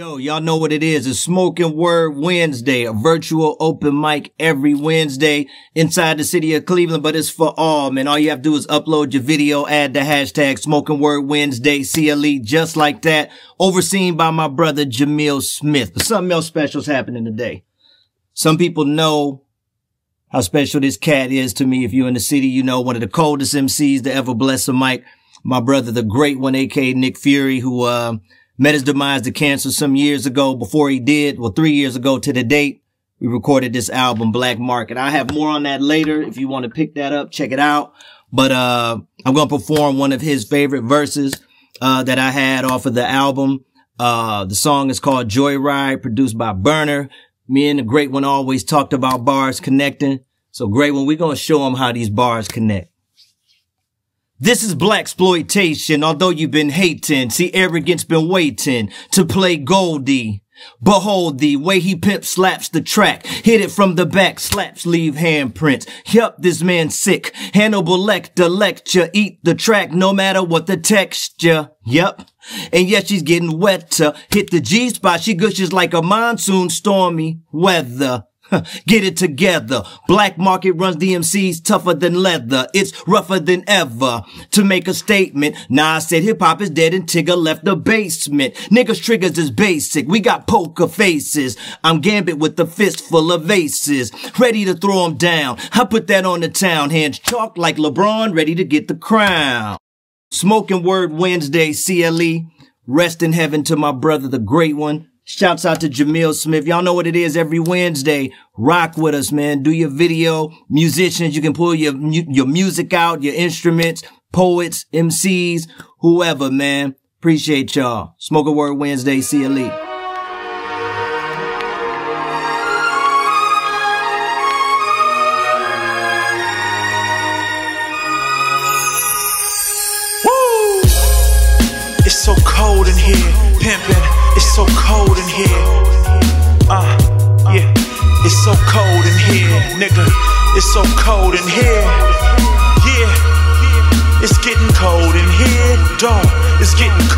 Yo, y'all know what it is. It's Smoking Word Wednesday, a virtual open mic every Wednesday inside the city of Cleveland, but it's for all, man. All you have to do is upload your video, add the hashtag Smoking Word Wednesday, CLE, just like that, overseen by my brother Jamil Smith. But something else special is happening today. Some people know how special this cat is to me. If you're in the city, you know, one of the coldest MCs to ever bless a mic. My brother, the Great 1, a.k.a. Nick Fury, who met his demise to cancer some years ago. Before he did, well, 3 years ago to the date, we recorded this album, Black Market. I have more on that later. If you want to pick that up, check it out. But I'm going to perform one of his favorite verses that I had off of the album. The song is called Joyride, produced by Burner. Me and the Great 1 always talked about bars connecting. So, Great 1, we're going to show them how these bars connect. This is blaxploitation, although you've been hating. See, arrogance been waiting to play Goldie. Behold the way he pimp slaps the track. Hit it from the back, slaps leave handprints. Yup, this man's sick. Hannibal Lecter lecture, eat the track no matter what the texture. Yup. And yet she's getting wetter. Hit the G-spot, she gushes like a monsoon, stormy weather. Get it together. Black market runs DMCs tougher than leather. It's rougher than ever to make a statement. Nas said hip hop is dead and Tigger left the basement. Niggas triggers is basic. We got poker faces. I'm Gambit with a fist full of aces, ready to throw them down. I put that on the town. Hands chalk like LeBron, ready to get the crown. Smoking Word Wednesday, CLE. Rest in heaven to my brother, the Great 1. Shouts out to Jamil Smith. Y'all know what it is every Wednesday. Rock with us, man. Do your video. Musicians, you can pull your music out, your instruments, poets, MCs, whoever, man. Appreciate y'all. Smoking Word Wednesday, CLE. It's so cold in here, pimpin', it's so cold in here, yeah, it's so cold in here, nigga, it's so cold in here, yeah, it's getting cold in here, dog, it's getting